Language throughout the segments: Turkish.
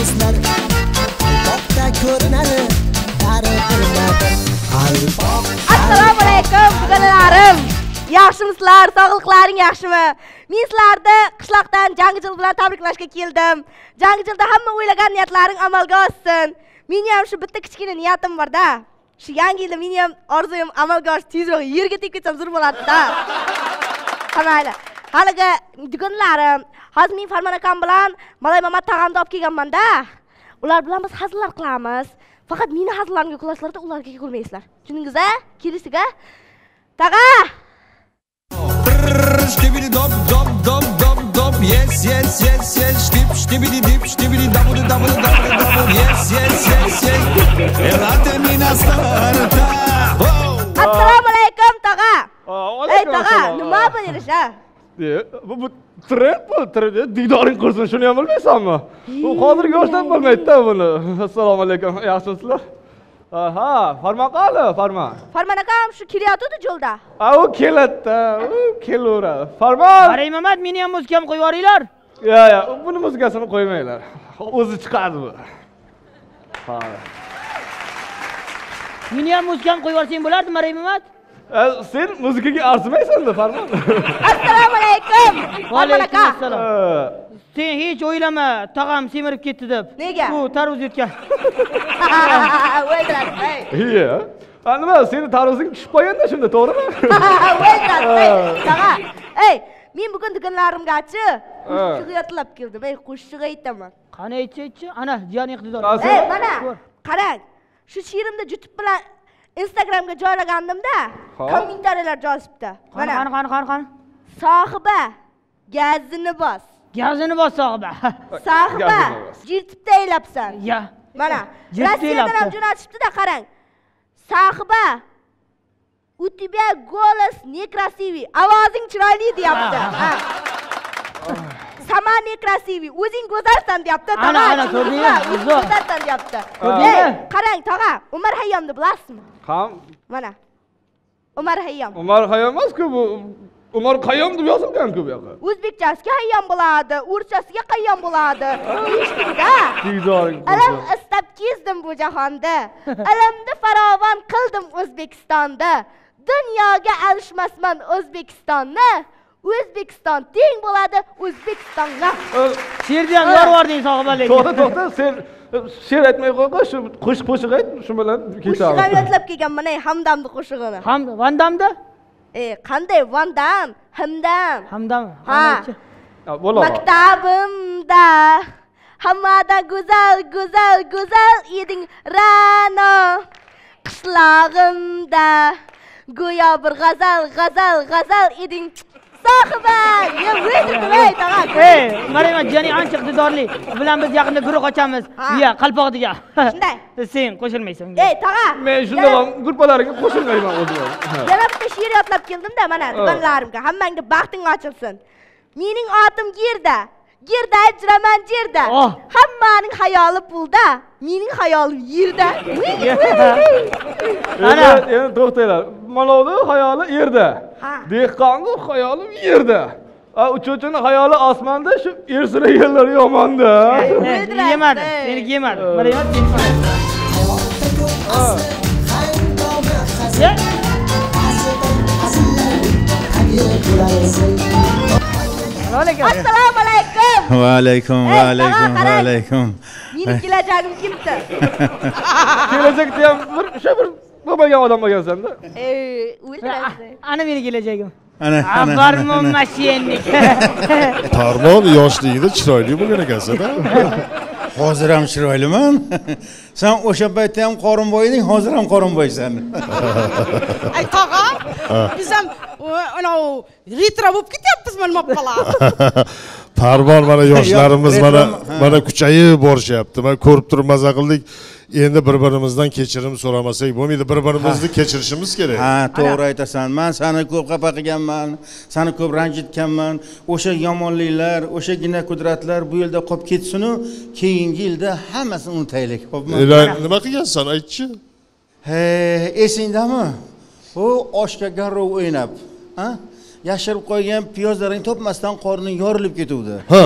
do'stlar, qalpoqda ko'rinadi, qari ko'rinadi. Assalomu alaykum, bugunlarim. Yaxshimisizlar, sog'liklaring yaxshimi? Men sizlarni qishloqdan jangijil bilan tabriklashga keldim. Jangijilda hamma o'ylagan niyatlaring amalga oshsin. Mening ham shu bitta kichkina niyatim bor-da. Shu yangi yilda mening ham orzuyim amalga oshib, tezroq yerga tegib ketsam zo'r bo'ladi-da. Qanaylar. Haliga dugunlarim, hozir men Farmon akam bilan Malay Mamat tog'amni olib kelganman-da. Ular bilan biz hazillar qilamiz. Faqat meni hazillarimga qulaslarda ularga kelmaysizlar. Tushundingiz-a? Kelasiz-a? Tog'a! Shkibidi dop dop dop dop dop. Yes yes yes yes. Shkib shkibidi dip shkibidi dabu dabu dabu dabu. Yes yes yes yes. Erate mina starta. Assalomu alaykum tog'a. Ey tog'a, nima bo'lish-a? Bu trend bu, trend. Dikdoring qursin, shuni ham bilmaysanmi? Bu hozirgi yoshdan bilmaydi-da buni. Assalomu alaykum, yaxshisizlar? Ha, Farmon qali, Farmon. Farmon akam shu kelyotdi yo'lda. A, u keladi-da, u kelaveradi. Farmon. Maray Mamat, meni ham musiqam qo'yib yuboringlar. Yo'q, buni musiqasini qo'ymanglar. O'zi chiqadi bu. Ha. Meni ham musiqam qo'yib yuborsang bo'lardi, Maray Mamat. Sen muzikaga arzimaysan-da, Farmon. Assalomu alaykum. Farmon aka. Sen hech o'ylama, tog'am semirib ketdi deb. Nega? Bu tarvuz yutgan. O'yladi, hey. Iya. Nima, seni tarvuzing tushib qo'ygan-da shunda, to'g'rimi? O'yladi, hey. Tog'a. Ey, men bugun dugonlarimgachi qo'shiq yotlab keldim. Ey, qo'shiq aytaman. Qani aytchi? Ana, jiyaning iqtidori. Ey, mana. Qarang. Shu she'rimni YouTube bilan Instagramga joylagandim-da, kommentariyalar yozibdi. Qani. Sohiba, gazini bos. Gazini bos sohiba. Sohiba, yirtibda aylabsan. Ya. Mana, Rossiyadan ham jo'natishibdi-da, qarang. Sohiba, u тебя голос некрасивый. Ovozing chiroyli deyapti. Ha. Сама некрасивый. O'zing go'zalsan deyapti, tog'a. Ana, ko'rdingmi? Go'zalsan deyapti. Qarang, tog'a, Umar Hayyomni bilasizmi? Ham. Mana. Umar Hayyom. Umar Hayyom emas-ku bu. Umar Hayyom deb yozilgan-ku bu yoqqa. O'zbekchasiga Hayyom bo'ladi, o'rchasiga Hayyom bo'ladi. Eshitdingiz-da? Tingdoring. Alam istab kezdim bu jahonda. Alamni farovon qildim O'zbekistonda. Dunyoga alishmasman O'zbekistonni. O'zbekiston teng bo'ladi O'zbekistonga. She'rni ham yorvording sohiba lekin. To'g'ri, sen she'r aytmay qo'y, shu qo'shiq ayt, shu bilan ketamiz. Qo'shiq yotlab kelganman, Hamdamni qo'shig'ini. Ham, Vandamda? Qanday Vandam? Hamdam. Hamdam. Ha. Bo'ladi. Maktabimda hammadan go'zal eding rano. Qishlog'imda go'yo bir g'azal eding. Sohiba, ya o'tirib ey tog'a. Ey, Maryam jani ancha iqtidorli. Bilan biz yaqinda guruh ochamiz. Ya, Qalpoqdiga. Shunday. Sen qo'shilmaysan unga. Ey tog'a. Men shunday guruhlaringga qo'shilmayman o'zim. Yana bitta she'r yotlab keldim-da mana dugonlarimga. Hammangga baxting ochilsin. Mening otim Gerda. Gerda ajraman yerda. Hammaning xayoli pulda, mening xayolim yerda. Ana, endi to'xtanglar. Malovning xayoli yerda. Dehqonning xayoli yerda. Uchuvchining xayoli osmonda, shu ersiraganlari yomonda. Yemadi, seni yemadi. Marayot telefon. Assalomu alaykum. Va alaykum, va alaykum, va alaykum. Meni kelajagim kimdi? Kelajakda ham bir o'sha bir bo'lmagan odam bo'lgansan-da. O'ldirasiz. Ana meni kelajagim. Ana. Abarmon mashinnik. Tarvon yoshligida chiroyli bo'lgan ekansan-da. Hozir ham chiroyliman. Sen o'sha paytda ham qorinboy eding, hozir ham qorinboysan. Ay tog'a, biz ham ana retro bo'lib ketyapmiz mana bu bola. Parvon mana yoshlarimiz mana kuchayib borishyapti. Mana ko'rib turib maza qildik. Endi bir-birimizdan kechirim so'ramasak bo'lmaydi. Bir-birimizni kechirishimiz kerak. Ha, to'g'ri aytasan. Men seni ko'p xafa qilganman, seni ko'p ranjitganman. O'sha yomonliklar, o'sha gina qudratlar bu yilda qolib ketsin-u, keyingi yilda hammasini unutaylik, xo'pmi? Nima qilgansan, aytchi? He, esingdami? Bu oshga garov o'ynab, ha? Yashirib qo'ygan piyozlaring topmasdan qorning yorilib ketuvdi. Ha.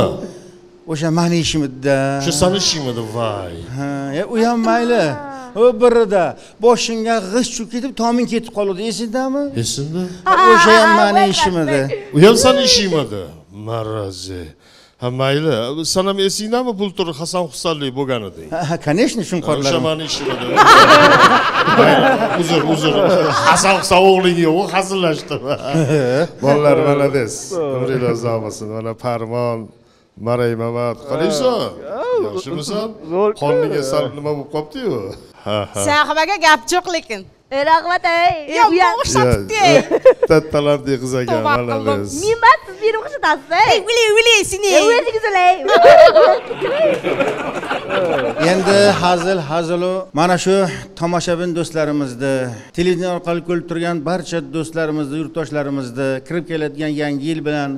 O'sha meni ishimda. Shu seni ishingda voy. Ha, u ham mayli. O birida boshingga g'ish tushib ketib, toming ketib qoladi, esingdami? Esimda. O'sha ham meni ishimda. U ham seni ishingda. Marazi. Ha mayli, sen ham esingdami pul tur Hasan Husanli bo'lganidek? Ha, конечно, shun qorlar. O'sha meni ishimda. Uzr. Hasan Husan o'g'lingiz yo'q, hazillashdim. Bolalar mana des. Umringiz uzun bo'lsin. Mana Farmon Maray Mamat, qaraysan. Yaxshimisan? Qonniga sal nima bo'lib qopti-yu. Sen xabaga gap yo'q lekin. Rahmat ey. Yo'q, o'xshatdi. Tattalardek qiz ekan, malamiz. Minmat siz meni o'xshatasiz. Vili seni. O'zi go'zalay. Endi hazilu mana shu tomoshabin do'stlarimizni, televideniya orqali ko'rib turgan barcha do'stlarimizni, yurtdoshlarimizni kirib kelayotgan yangi yil bilan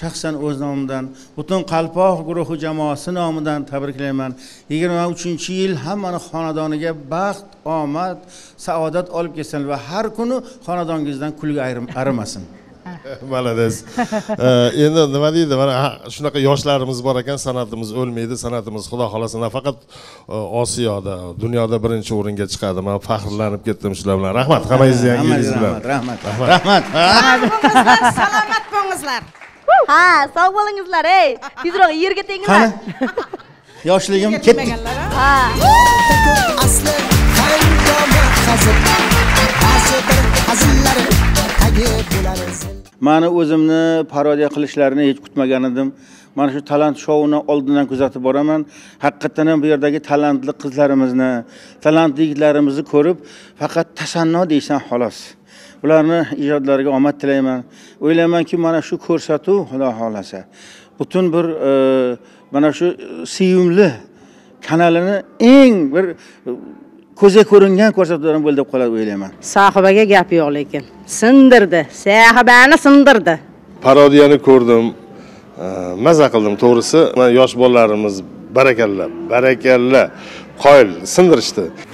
shaxsan o'z nomimdan, butun Qalpoq guruhi jamoasi nomidan tabriklayman. 23-yil hammani xonadoniga baxt, omad, saodat olib kelsin va har kuni xonadoningizdan kulgi arimasin. Malades. Endi nima deydi? Mana shunaqa yoshlarimiz bor ekan, san'atimiz o'lmaydi. San'atimiz xudo xolasa nafaqat Osiyoda, dunyoda birinchi o'ringa chiqadi. Men faxrlanib ketdim shular bilan. Rahmat hammangizga, yangilik bilan. Rahmat. Salomat bo'lingizlar. Ha, sog' bo'lingizlar, ey. Tezroq yerga teginglar. Yoshligim ketdi. Ha. Asli qandomi hazil. Hazil hazillari tagi bo'lariz. Meni o'zimni parodiya qilishlarini hech kutmagan edim. Mana shu talant shouni oldindan kuzatib boraman. Haqiqatan ham bu yerdagi talantli qizlarimizni, talantli yigitlarimizni ko'rib, faqat tasanno deysan xolos. Ularni ijodlariga omad tilayman. O'ylaymanki, mana shu ko'rsatuv xudo xolasa butun bir mana shu sevimli kanalini eng bir ko'zga ko'ringan ko'rsatuvlarim bo'ldi deb qoladi o'ylayman. Sahibaga gap yo'q lekin. Sindirdi. Sahibani sindirdi. Parodiyani ko'rdim. Mazza qildim to'g'risi. Yosh bolalarimiz barakalla, qoyil sindirishdi.